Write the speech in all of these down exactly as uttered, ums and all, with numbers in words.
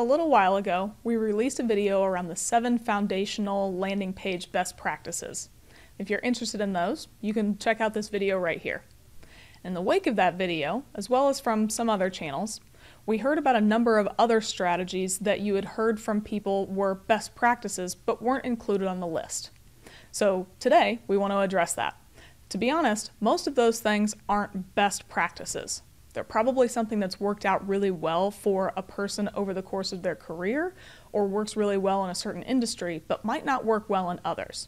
A little while ago, we released a video around the seven foundational landing page best practices. If you're interested in those, you can check out this video right here. In the wake of that video, as well as from some other channels, we heard about a number of other strategies that you had heard from people were best practices but weren't included on the list. So today we want to address that. To be honest, most of those things aren't best practices. They're probably something that's worked out really well for a person over the course of their career or works really well in a certain industry but might not work well in others.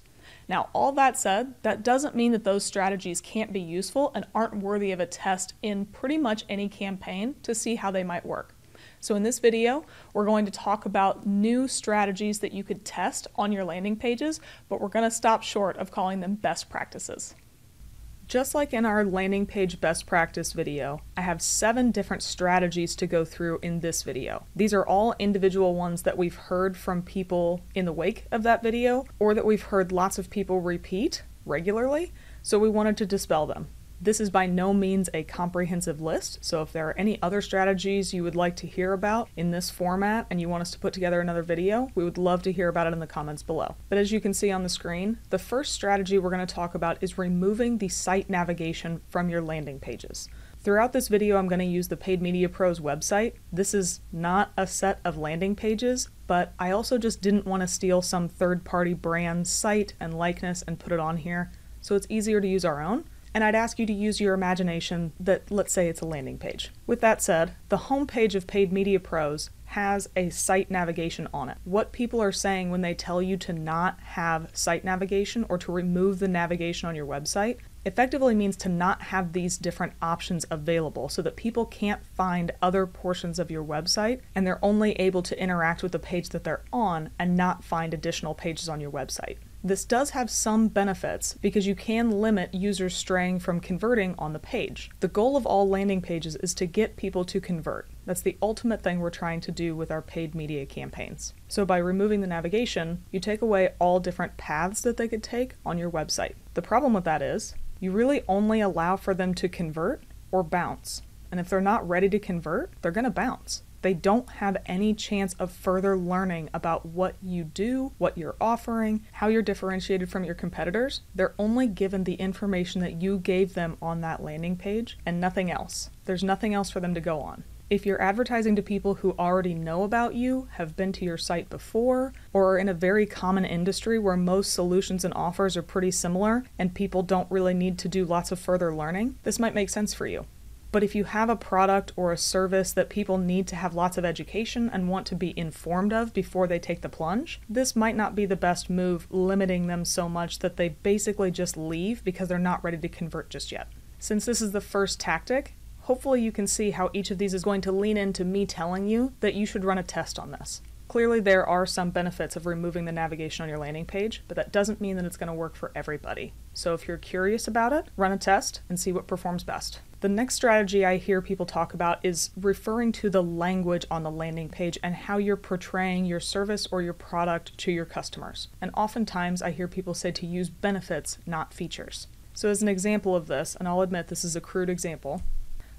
Now, all that said, that doesn't mean that those strategies can't be useful and aren't worthy of a test in pretty much any campaign to see how they might work. So in this video, we're going to talk about new strategies that you could test on your landing pages, but we're going to stop short of calling them best practices. Just like in our landing page best practice video, I have seven different strategies to go through in this video. These are all individual ones that we've heard from people in the wake of that video, or that we've heard lots of people repeat regularly, so we wanted to dispel them. This is by no means a comprehensive list, so if there are any other strategies you would like to hear about in this format and you want us to put together another video, we would love to hear about it in the comments below. But as you can see on the screen, the first strategy we're going to talk about is removing the site navigation from your landing pages. Throughout this video, I'm going to use the Paid Media Pros website. This is not a set of landing pages, but I also just didn't want to steal some third-party brand's site and likeness and put it on here, so it's easier to use our own. And I'd ask you to use your imagination that, let's say, it's a landing page. With that said, the homepage of Paid Media Pros has a site navigation on it. What people are saying when they tell you to not have site navigation or to remove the navigation on your website effectively means to not have these different options available so that people can't find other portions of your website and they're only able to interact with the page that they're on and not find additional pages on your website. This does have some benefits because you can limit users straying from converting on the page. The goal of all landing pages is to get people to convert. That's the ultimate thing we're trying to do with our paid media campaigns. So by removing the navigation, you take away all different paths that they could take on your website. The problem with that is you really only allow for them to convert or bounce. And if they're not ready to convert, they're going to bounce. They don't have any chance of further learning about what you do, what you're offering, how you're differentiated from your competitors. They're only given the information that you gave them on that landing page and nothing else. There's nothing else for them to go on. If you're advertising to people who already know about you, have been to your site before, or are in a very common industry where most solutions and offers are pretty similar and people don't really need to do lots of further learning, this might make sense for you. But if you have a product or a service that people need to have lots of education and want to be informed of before they take the plunge, this might not be the best move, limiting them so much that they basically just leave because they're not ready to convert just yet. Since this is the first tactic, hopefully you can see how each of these is going to lean into me telling you that you should run a test on this. Clearly there are some benefits of removing the navigation on your landing page, but that doesn't mean that it's going to work for everybody. So if you're curious about it, run a test and see what performs best. The next strategy I hear people talk about is referring to the language on the landing page and how you're portraying your service or your product to your customers. And oftentimes I hear people say to use benefits, not features. So as an example of this, and I'll admit this is a crude example,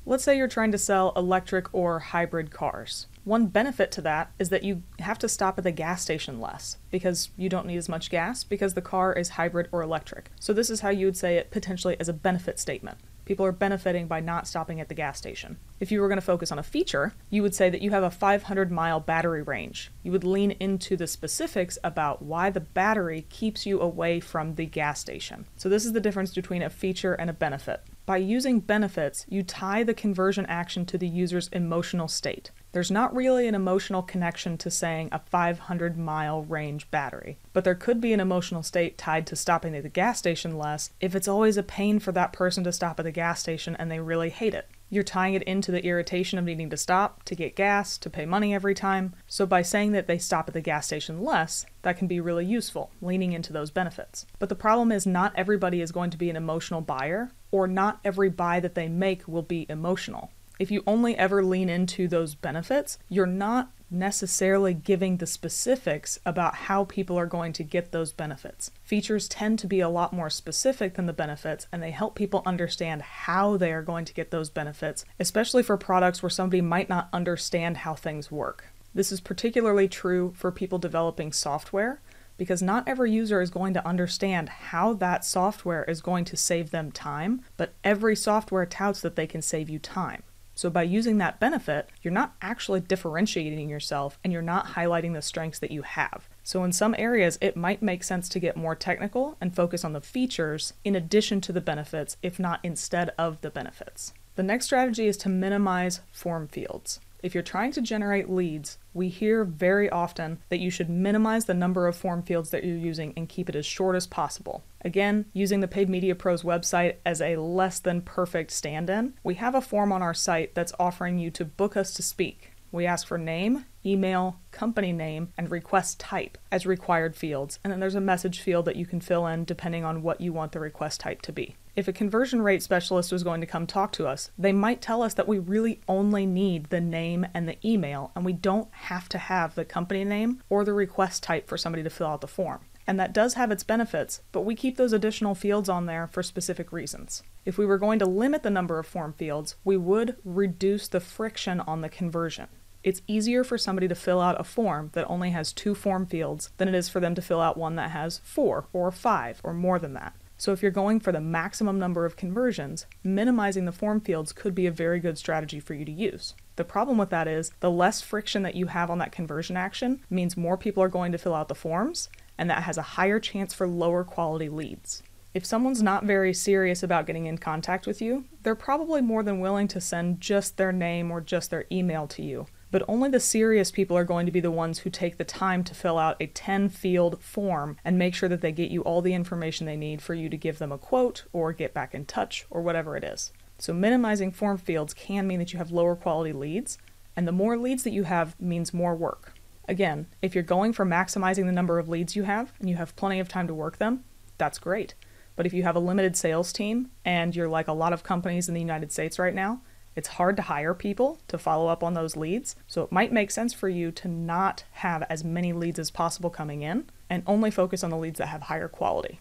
let's say you're trying to sell electric or hybrid cars. One benefit to that is that you have to stop at the gas station less because you don't need as much gas because the car is hybrid or electric. So this is how you would say it potentially as a benefit statement. People are benefiting by not stopping at the gas station. If you were going to focus on a feature, you would say that you have a five hundred mile battery range. You would lean into the specifics about why the battery keeps you away from the gas station. So this is the difference between a feature and a benefit. By using benefits, you tie the conversion action to the user's emotional state. There's not really an emotional connection to saying a five hundred mile range battery, but there could be an emotional state tied to stopping at the gas station less if it's always a pain for that person to stop at the gas station and they really hate it. You're tying it into the irritation of needing to stop, to get gas, to pay money every time. So by saying that they stop at the gas station less, that can be really useful, leaning into those benefits. But the problem is not everybody is going to be an emotional buyer, or not every buy that they make will be emotional. If you only ever lean into those benefits, you're not necessarily giving the specifics about how people are going to get those benefits. Features tend to be a lot more specific than the benefits, and they help people understand how they are going to get those benefits, especially for products where somebody might not understand how things work. This is particularly true for people developing software, because not every user is going to understand how that software is going to save them time, but every software touts that they can save you time. So by using that benefit, you're not actually differentiating yourself and you're not highlighting the strengths that you have. So in some areas, it might make sense to get more technical and focus on the features in addition to the benefits, if not instead of the benefits. The next strategy is to minimize form fields. If you're trying to generate leads, we hear very often that you should minimize the number of form fields that you're using and keep it as short as possible. Again, using the Paid Media Pros website as a less than perfect stand-in, we have a form on our site that's offering you to book us to speak. We ask for name, email, company name, and request type as required fields, and then there's a message field that you can fill in depending on what you want the request type to be. If a conversion rate specialist was going to come talk to us, they might tell us that we really only need the name and the email, and we don't have to have the company name or the request type for somebody to fill out the form. And that does have its benefits, but we keep those additional fields on there for specific reasons. If we were going to limit the number of form fields, we would reduce the friction on the conversion. It's easier for somebody to fill out a form that only has two form fields than it is for them to fill out one that has four or five or more than that. So if you're going for the maximum number of conversions, minimizing the form fields could be a very good strategy for you to use. The problem with that is the less friction that you have on that conversion action means more people are going to fill out the forms, and that has a higher chance for lower quality leads. If someone's not very serious about getting in contact with you, they're probably more than willing to send just their name or just their email to you. But only the serious people are going to be the ones who take the time to fill out a ten field form and make sure that they get you all the information they need for you to give them a quote or get back in touch or whatever it is. So minimizing form fields can mean that you have lower quality leads, and the more leads that you have means more work. Again, if you're going for maximizing the number of leads you have and you have plenty of time to work them, that's great. But if you have a limited sales team and you're like a lot of companies in the United States right now, it's hard to hire people to follow up on those leads, so it might make sense for you to not have as many leads as possible coming in and only focus on the leads that have higher quality.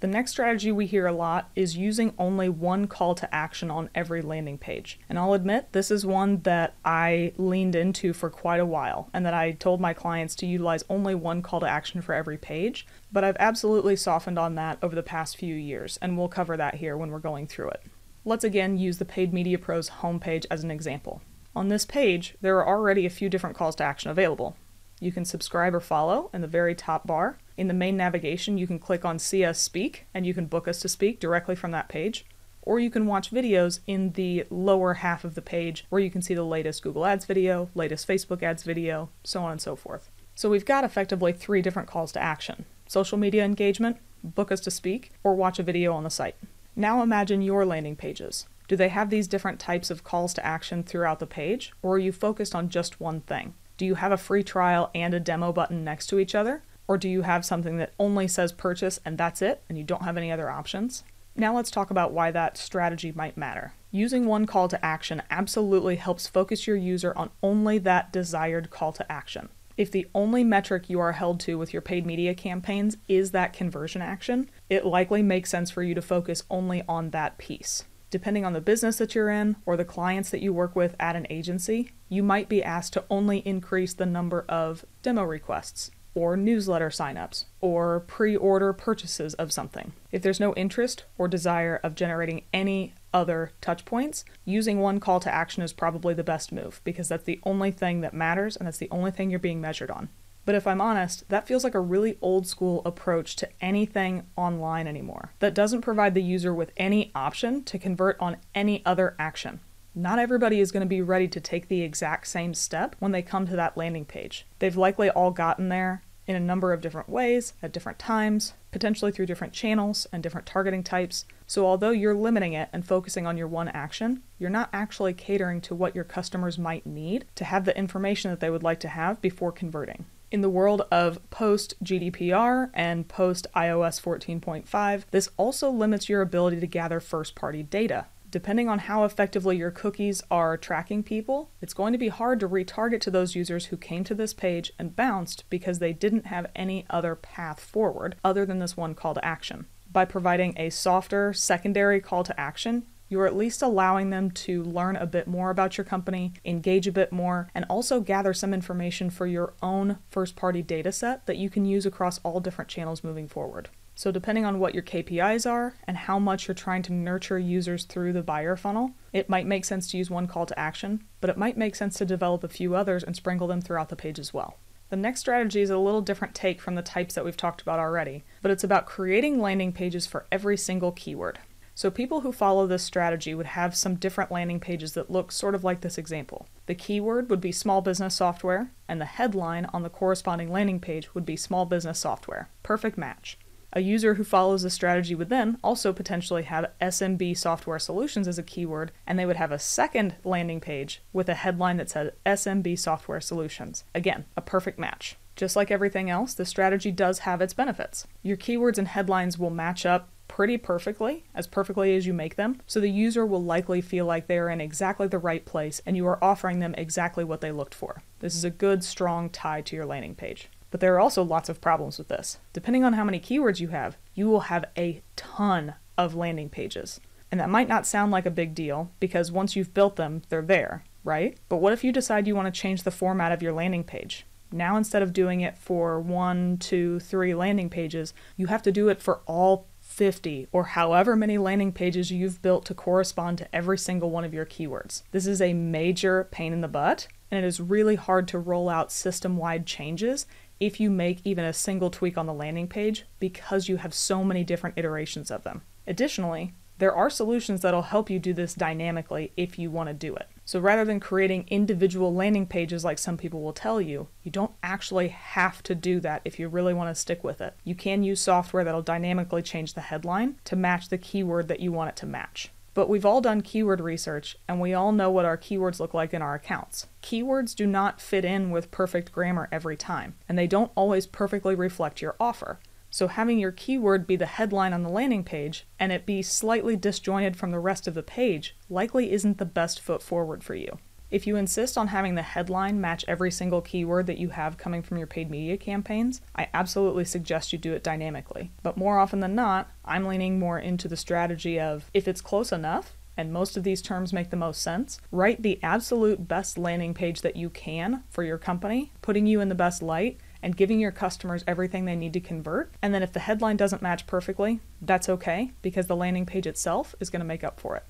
The next strategy we hear a lot is using only one call to action on every landing page. And I'll admit, this is one that I leaned into for quite a while and that I told my clients to utilize only one call to action for every page, but I've absolutely softened on that over the past few years, and we'll cover that here when we're going through it. Let's again use the Paid Media Pros homepage as an example. On this page, there are already a few different calls to action available. You can subscribe or follow in the very top bar. In the main navigation, you can click on See Us Speak, and you can book us to speak directly from that page. Or you can watch videos in the lower half of the page where you can see the latest Google Ads video, latest Facebook Ads video, so on and so forth. So we've got effectively three different calls to action: social media engagement, book us to speak, or watch a video on the site. Now imagine your landing pages. Do they have these different types of calls to action throughout the page, or are you focused on just one thing? Do you have a free trial and a demo button next to each other? Or do you have something that only says purchase and that's it, and you don't have any other options? Now let's talk about why that strategy might matter. Using one call to action absolutely helps focus your user on only that desired call to action. If the only metric you are held to with your paid media campaigns is that conversion action, it likely makes sense for you to focus only on that piece. Depending on the business that you're in or the clients that you work with at an agency, you might be asked to only increase the number of demo requests or newsletter signups or pre-order purchases of something. If there's no interest or desire of generating any other touch points, using one call to action is probably the best move, because that's the only thing that matters and that's the only thing you're being measured on. But if I'm honest, that feels like a really old school approach to anything online anymore. That doesn't provide the user with any option to convert on any other action. Not everybody is going to be ready to take the exact same step when they come to that landing page. They've likely all gotten there in a number of different ways, at different times, potentially through different channels and different targeting types. So although you're limiting it and focusing on your one action, you're not actually catering to what your customers might need to have the information that they would like to have before converting. In the world of post G D P R and post I O S fourteen point five, this also limits your ability to gather first-party data. Depending on how effectively your cookies are tracking people, it's going to be hard to retarget to those users who came to this page and bounced because they didn't have any other path forward other than this one call to action. By providing a softer secondary call to action, you're at least allowing them to learn a bit more about your company, engage a bit more, and also gather some information for your own first-party data set that you can use across all different channels moving forward. So depending on what your K P Is are and how much you're trying to nurture users through the buyer funnel, it might make sense to use one call to action, but it might make sense to develop a few others and sprinkle them throughout the page as well. The next strategy is a little different take from the types that we've talked about already, but it's about creating landing pages for every single keyword. So people who follow this strategy would have some different landing pages that look sort of like this example. The keyword would be small business software, and the headline on the corresponding landing page would be small business software. Perfect match. A user who follows the strategy would then also potentially have S M B software solutions as a keyword, and they would have a second landing page with a headline that said S M B software solutions. Again, a perfect match. Just like everything else, the strategy does have its benefits. Your keywords and headlines will match up pretty perfectly, as perfectly as you make them, so the user will likely feel like they are in exactly the right place and you are offering them exactly what they looked for. This is a good, strong tie to your landing page. But there are also lots of problems with this. Depending on how many keywords you have, you will have a ton of landing pages. And that might not sound like a big deal because once you've built them, they're there, right? But what if you decide you want to change the format of your landing page? Now, instead of doing it for one, two, three landing pages, you have to do it for all fifty or however many landing pages you've built to correspond to every single one of your keywords. This is a major pain in the butt, and it is really hard to roll out system-wide changes if you make even a single tweak on the landing page because you have so many different iterations of them. Additionally, there are solutions that'll help you do this dynamically if you want to do it. So rather than creating individual landing pages like some people will tell you, you don't actually have to do that if you really want to stick with it. You can use software that'll dynamically change the headline to match the keyword that you want it to match. But we've all done keyword research, and we all know what our keywords look like in our accounts. Keywords do not fit in with perfect grammar every time, and they don't always perfectly reflect your offer. So having your keyword be the headline on the landing page, and it be slightly disjointed from the rest of the page, likely isn't the best foot forward for you. If you insist on having the headline match every single keyword that you have coming from your paid media campaigns, I absolutely suggest you do it dynamically. But more often than not, I'm leaning more into the strategy of, if it's close enough, and most of these terms make the most sense, write the absolute best landing page that you can for your company, putting you in the best light, and giving your customers everything they need to convert. And then if the headline doesn't match perfectly, that's okay, because the landing page itself is going to make up for it.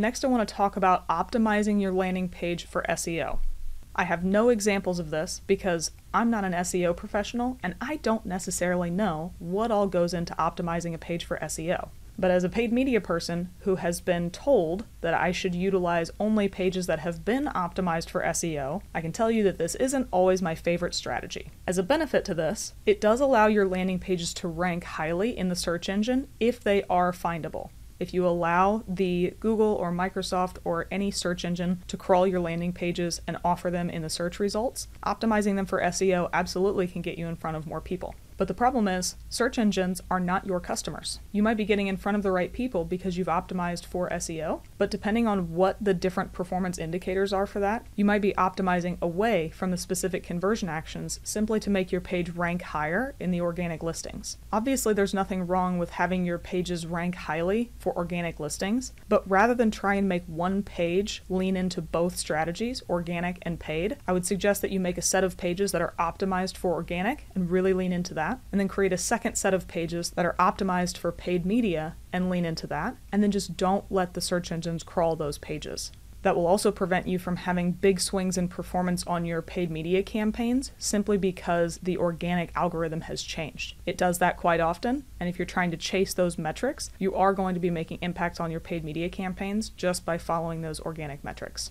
Next, I want to talk about optimizing your landing page for S E O. I have no examples of this because I'm not an S E O professional and I don't necessarily know what all goes into optimizing a page for S E O. But as a paid media person who has been told that I should utilize only pages that have been optimized for S E O, I can tell you that this isn't always my favorite strategy. As a benefit to this, it does allow your landing pages to rank highly in the search engine if they are findable. If you allow the Google or Microsoft or any search engine to crawl your landing pages and offer them in the search results, optimizing them for S E O absolutely can get you in front of more people. But the problem is, search engines are not your customers. You might be getting in front of the right people because you've optimized for S E O, but depending on what the different performance indicators are for that, you might be optimizing away from the specific conversion actions simply to make your page rank higher in the organic listings. Obviously, there's nothing wrong with having your pages rank highly for organic listings, but rather than try and make one page lean into both strategies, organic and paid, I would suggest that you make a set of pages that are optimized for organic and really lean into that, and then create a second set of pages that are optimized for paid media and lean into that, and then just don't let the search engines crawl those pages. That will also prevent you from having big swings in performance on your paid media campaigns simply because the organic algorithm has changed. It does that quite often, and if you're trying to chase those metrics, you are going to be making impacts on your paid media campaigns just by following those organic metrics.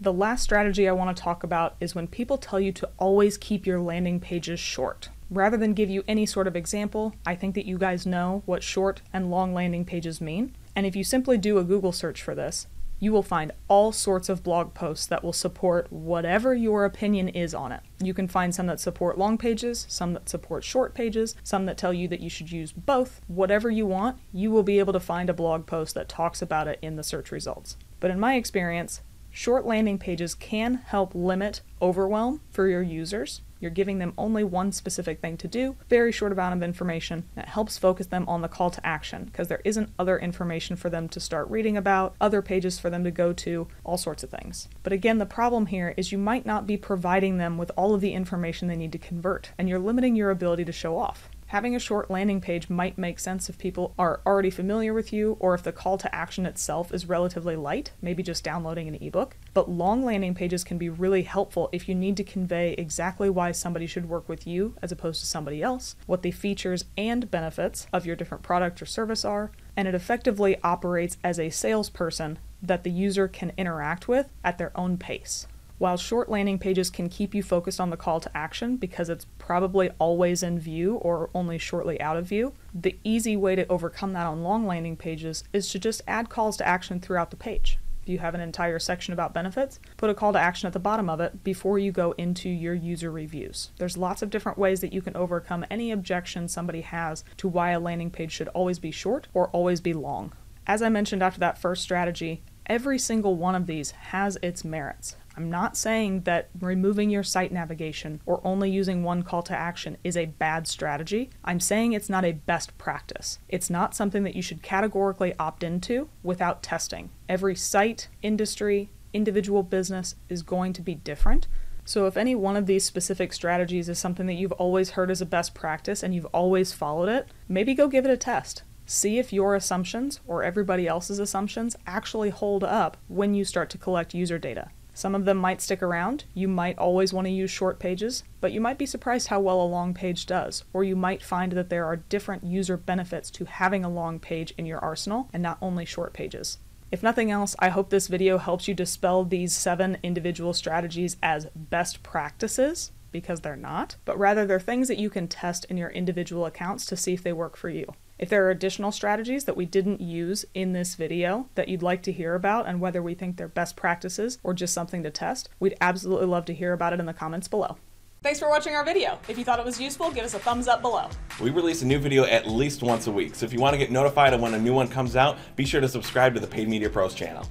The last strategy I want to talk about is when people tell you to always keep your landing pages short. Rather than give you any sort of example, I think that you guys know what short and long landing pages mean. And if you simply do a Google search for this, you will find all sorts of blog posts that will support whatever your opinion is on it. You can find some that support long pages, some that support short pages, some that tell you that you should use both. Whatever you want, you will be able to find a blog post that talks about it in the search results. But in my experience, Short landing pages can help limit overwhelm for your users. You're giving them only one specific thing to do, very short amount of information that helps focus them on the call to action, because there isn't other information for them to start reading about, other pages for them to go to, all sorts of things. But again, the problem here is you might not be providing them with all of the information they need to convert, and you're limiting your ability to show off. Having a short landing page might make sense if people are already familiar with you or if the call to action itself is relatively light, maybe just downloading an ebook. But long landing pages can be really helpful if you need to convey exactly why somebody should work with you as opposed to somebody else, what the features and benefits of your different product or service are, and it effectively operates as a salesperson that the user can interact with at their own pace. While short landing pages can keep you focused on the call to action because it's probably always in view or only shortly out of view, the easy way to overcome that on long landing pages is to just add calls to action throughout the page. If you have an entire section about benefits, put a call to action at the bottom of it before you go into your user reviews. There's lots of different ways that you can overcome any objection somebody has to why a landing page should always be short or always be long. As I mentioned after that first strategy, every single one of these has its merits. I'm not saying that removing your site navigation or only using one call to action is a bad strategy. I'm saying it's not a best practice. It's not something that you should categorically opt into without testing. Every site, industry, individual business is going to be different. So if any one of these specific strategies is something that you've always heard as a best practice and you've always followed it, maybe go give it a test. See if your assumptions or everybody else's assumptions actually hold up when you start to collect user data. Some of them might stick around. You might always want to use short pages, but you might be surprised how well a long page does, or you might find that there are different user benefits to having a long page in your arsenal and not only short pages. If nothing else, I hope this video helps you dispel these seven individual strategies as best practices, because they're not, but rather they're things that you can test in your individual accounts to see if they work for you. If there are additional strategies that we didn't use in this video that you'd like to hear about and whether we think they're best practices or just something to test, we'd absolutely love to hear about it in the comments below. Thanks for watching our video. If you thought it was useful, give us a thumbs up below. We release a new video at least once a week, so if you want to get notified of when a new one comes out, be sure to subscribe to the Paid Media Pros channel.